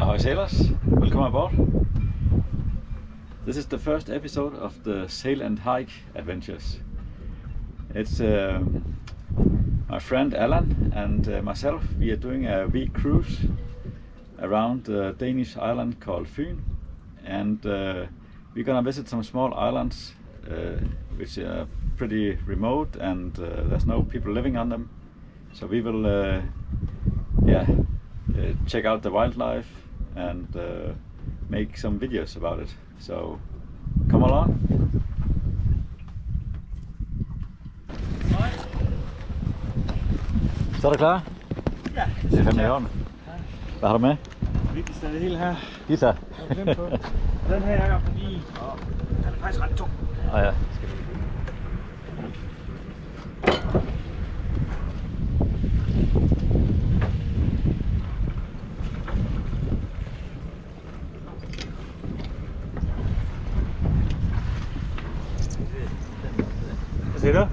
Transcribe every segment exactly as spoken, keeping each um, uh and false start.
Ahoy sailors, welcome aboard. This is the first episode of the Sail and Hike Adventures. It's uh, my friend Alan and uh, myself. We are doing a week cruise around the Danish island called Funen, and uh, we're gonna visit some small islands uh, which are pretty remote and uh, there's no people living on them. So we will uh, yeah, uh, check out the wildlife and uh, make some videos about it. So come along. Så er du klar? Ja. Det er fandme i orden. Hvad har du med? Vigtigst er det hele her. Guitar. Den her jakke er lige, og den er faktisk ret tung. Ah ja. Hvad siger du?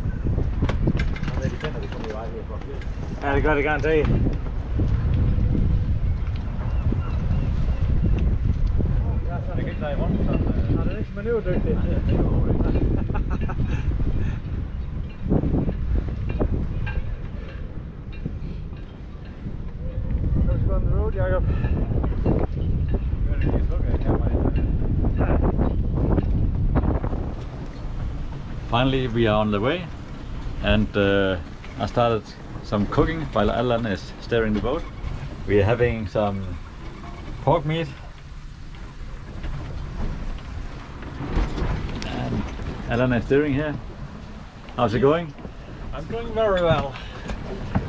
Ja, det gør det garanteret. Det kan ikke lade i rundt, så... Nej, det er ikke manøverdygtigt. Let's go on the road, Jacob. Finally, we are on the way, and uh, I started some cooking while Alan is steering the boat. We are having some pork meat and Alan is steering here. How's it going? I'm doing very well.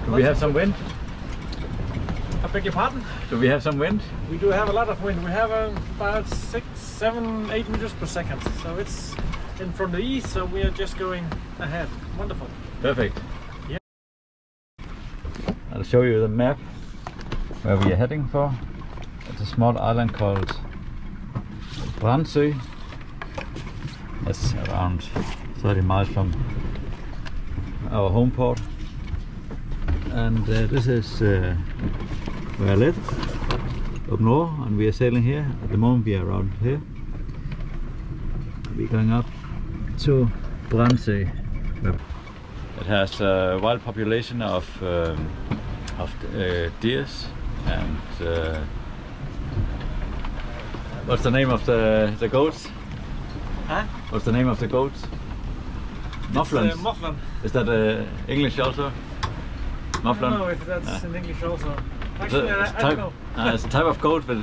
Do we have some wind? I beg your pardon? Do we have some wind? We do have a lot of wind. We have uh, about six, seven, eight meters per second, so it's in from the east, so we are just going ahead. Wonderful. Perfect. Yeah. I'll show you the map where we are heading for. It's a small island called Brandsø. It's around thirty miles from our home port. And uh, this is uh, where I live, up north, and we are sailing here. At the moment we are around here. We're going up to Brandsø. It has a wild population of um, of uh, deers and uh, what's the name of the the goats? Huh? What's the name of the goats? Muflon. Uh, Muflon. Is that uh, English also? Muflon. I don't know if that's uh, in English also. Actually, I, I type, don't know. Uh, it's a type of goat with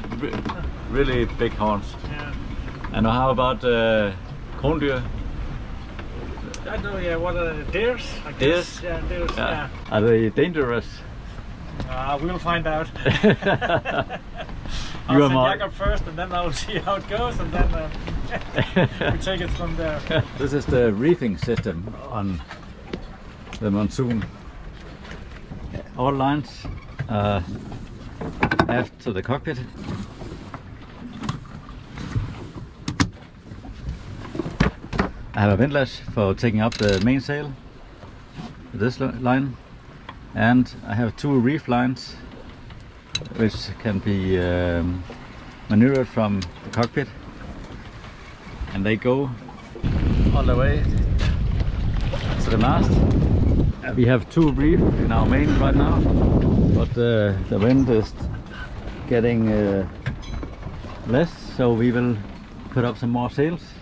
really big horns. Yeah. And how about uh, kronhjort? I don't know, yeah, what are the deers? I guess. Deers? Yeah, deers, yeah. Yeah. Are they dangerous? Uh, we'll find out. I'll you send Jacob first and then I'll see how it goes and then uh, we take it from there. This is the reefing system on the Monsun. All lines are aft to the cockpit. I have a windlass for taking up the mainsail, this line, and I have two reef lines which can be um, maneuvered from the cockpit, and they go all the way to the mast. We have two reef in our main right now, but uh, the wind is getting uh, less, so we will put up some more sails.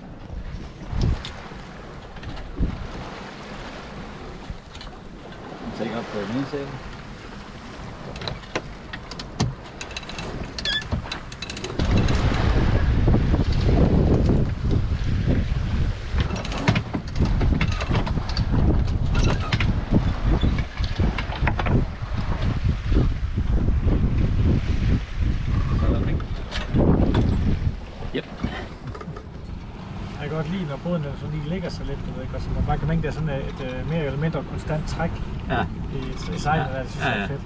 Take up the mainsail. Yep. Jeg kan godt lide, når båden sådan lige ligger sig lidt, du ved, så man bare kan mærke, der er sådan et uh, mere eller mindre konstant træk. Ja. I sejlet, ja. Det synes jeg, ja, ja. Er fedt.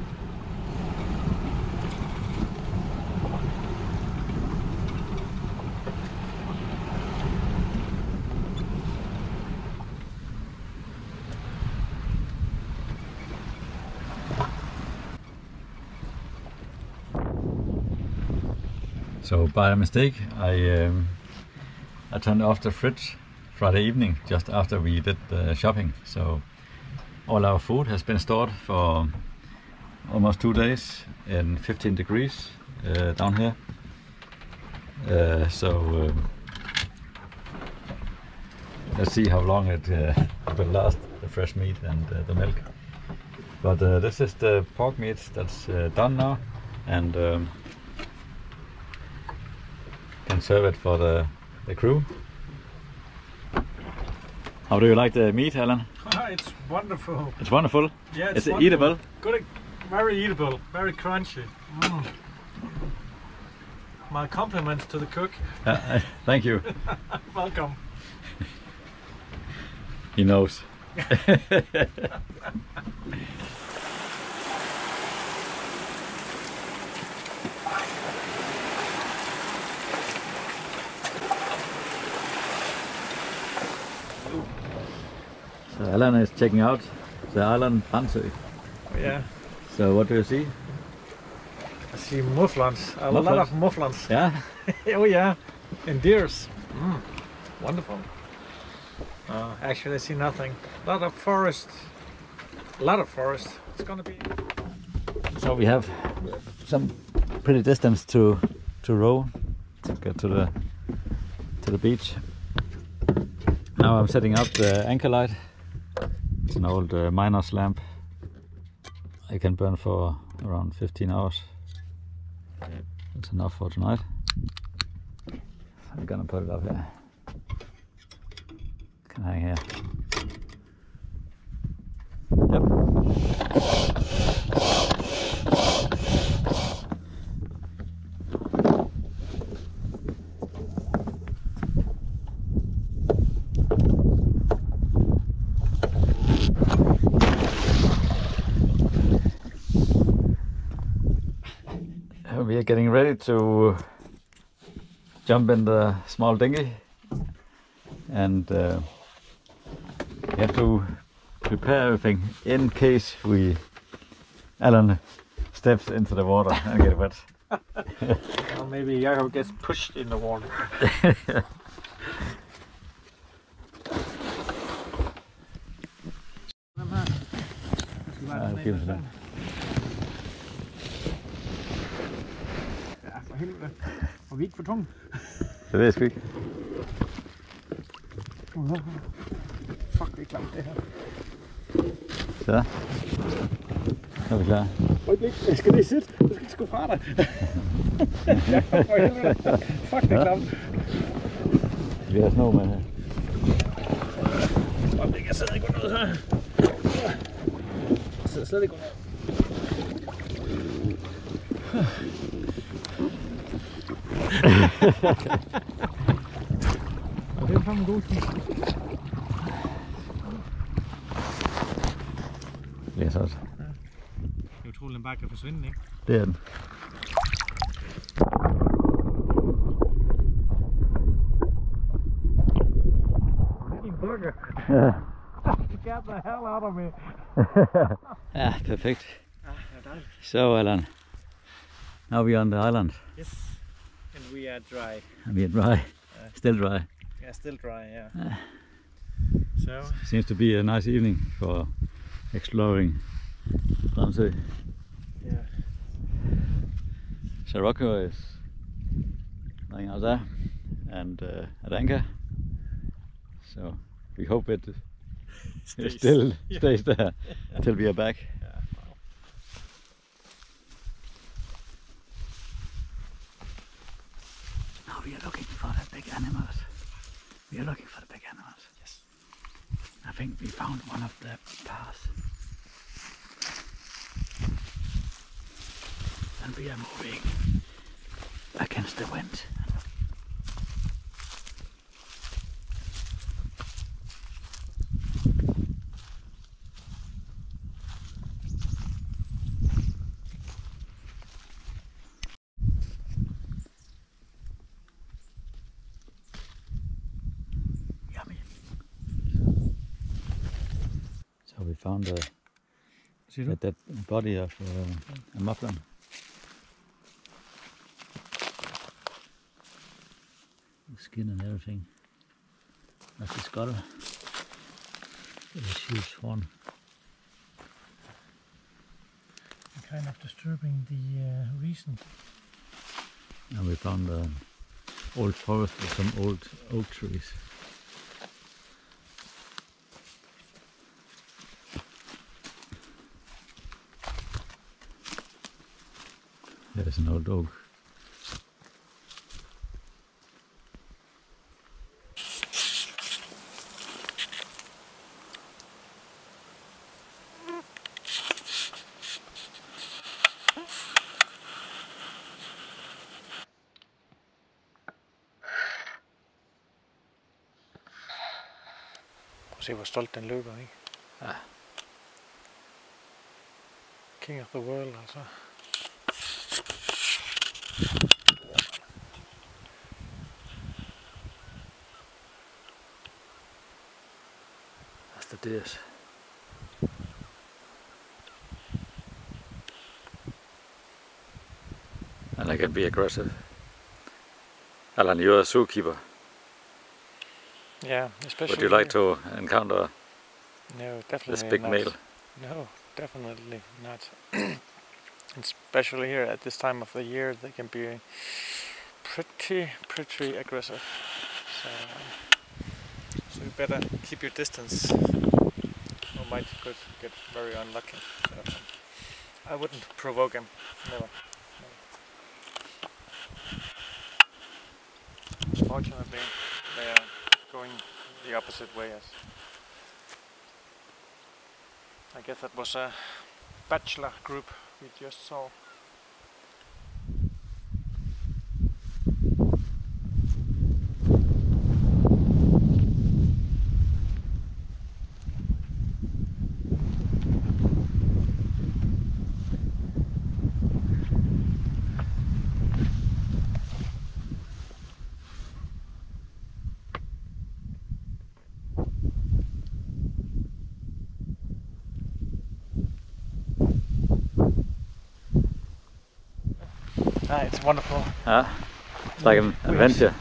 So by mistake, I um, I turned off the fridge Friday evening just after we did the shopping. So all our food has been stored for almost two days in fifteen degrees uh, down here. Uh, so um, let's see how long it uh, will last, the fresh meat and uh, the milk. But uh, this is the pork meat that's uh, done now, and um, can serve it for the, the crew. How do you like the meat, Alan? Ah, it's wonderful. It's wonderful? Yeah, it's, it's wonderful. Eatable? Good, very eatable, very crunchy. Mm. My compliments to the cook. Uh, uh, thank you. Welcome. He knows. So Alan is checking out the island Brandsø. Yeah. So what do you see? I see muflons, a muflons? lot of muflons. Yeah? Oh yeah, and deers. Mm. Wonderful. Uh, actually I see nothing. A lot of forest. A lot of forest. It's gonna be... So we have some pretty distance to, to row to get to the, to the beach. Now I'm setting up the anchor light. It's an old uh, miner's lamp. I can burn for around fifteen hours. That's enough for tonight. I'm gonna put it up here. Can hang here. Yep. We are getting ready to jump in the small dinghy, and uh, we have to prepare everything in case we Alan steps into the water and get wet. Or maybe Jacob gets pushed in the water. I'll give it that. Og vi ikke for tunge. Det ved jeg sgu ikke. Fuck, det er klart det her. Så. Så er vi klar. Øjeblik, jeg skal lige sidde. Du skal ikke skubbe fra dig. Fuck, det er klart. Vi har sno med her. Øjeblik, jeg sidder ikke under her. Jeg sidder slet ikke under. Og det er en god tid. Det er sådan. Ja. Det er utroligt, den bare kan forsvinde, ikke? Det er den. Det er en bukke. Ja. You got the hell out of me. Ja, perfekt. Ja, det er dejligt. So, Alan. Now we are on the island. Yes. And we are dry. And we are dry. Uh, still dry. Yeah, still dry, yeah. Uh, so seems to be a nice evening for exploring Brandsø. Yeah. Scirocco is lying out there and uh, at anchor. So we hope it stays. still yeah. stays there until we are back. Yeah. We are looking for the big animals. We are looking for the big animals. Yes. I think we found one of the paths. And we are moving against the wind. We found a, a dead body of uh, a muflon. skin and everything. That's the skull. This huge horn. Kind of disturbing the uh, reason. And we found an uh, old forest with some old oak trees. There's an old oak. Se hvor stolt den løber, ikke? Ja. King of the world, altså. That's the dish. And I can be aggressive. Alan, you're a zookeeper. Yeah, especially. Would you like to encounter no, definitely this big not. male? No, definitely not. Especially here at this time of the year, they can be pretty, pretty aggressive. So, so you better keep your distance, or might could get very unlucky. So, I wouldn't provoke him, never. never. Fortunately, they are going the opposite way. As I guess that was a bachelor group we just saw. Ah, it's wonderful. Ah, it's like an adventure.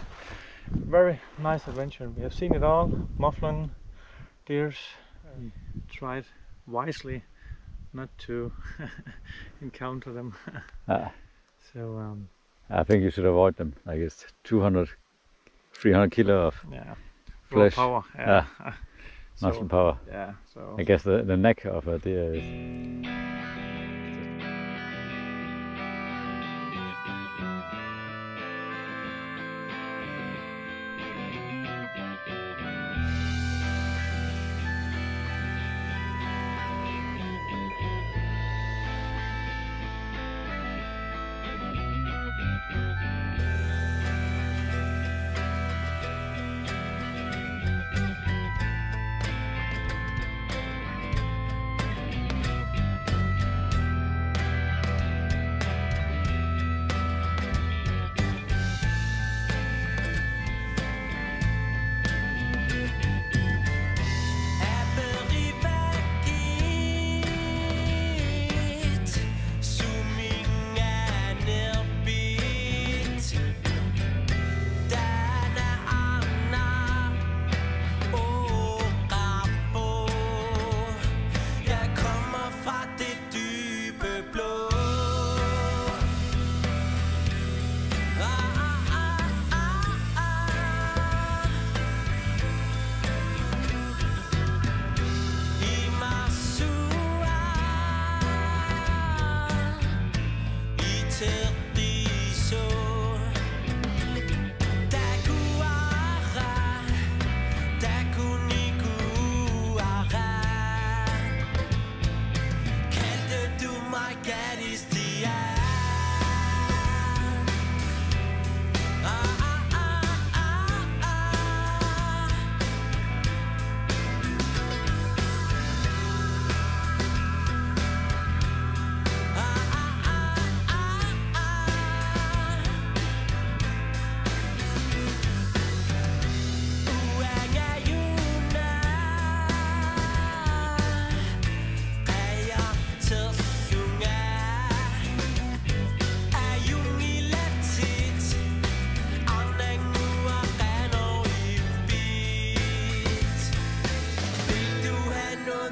Very nice adventure. We have seen it all. Muflon, deers. We tried wisely not to encounter them. Ah. So um, I think you should avoid them. Like it's two hundred, three hundred kilo of yeah. flesh. Power. Yeah. Ah. So, muscle power. Yeah. So I guess the, the neck of a deer is...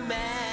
man.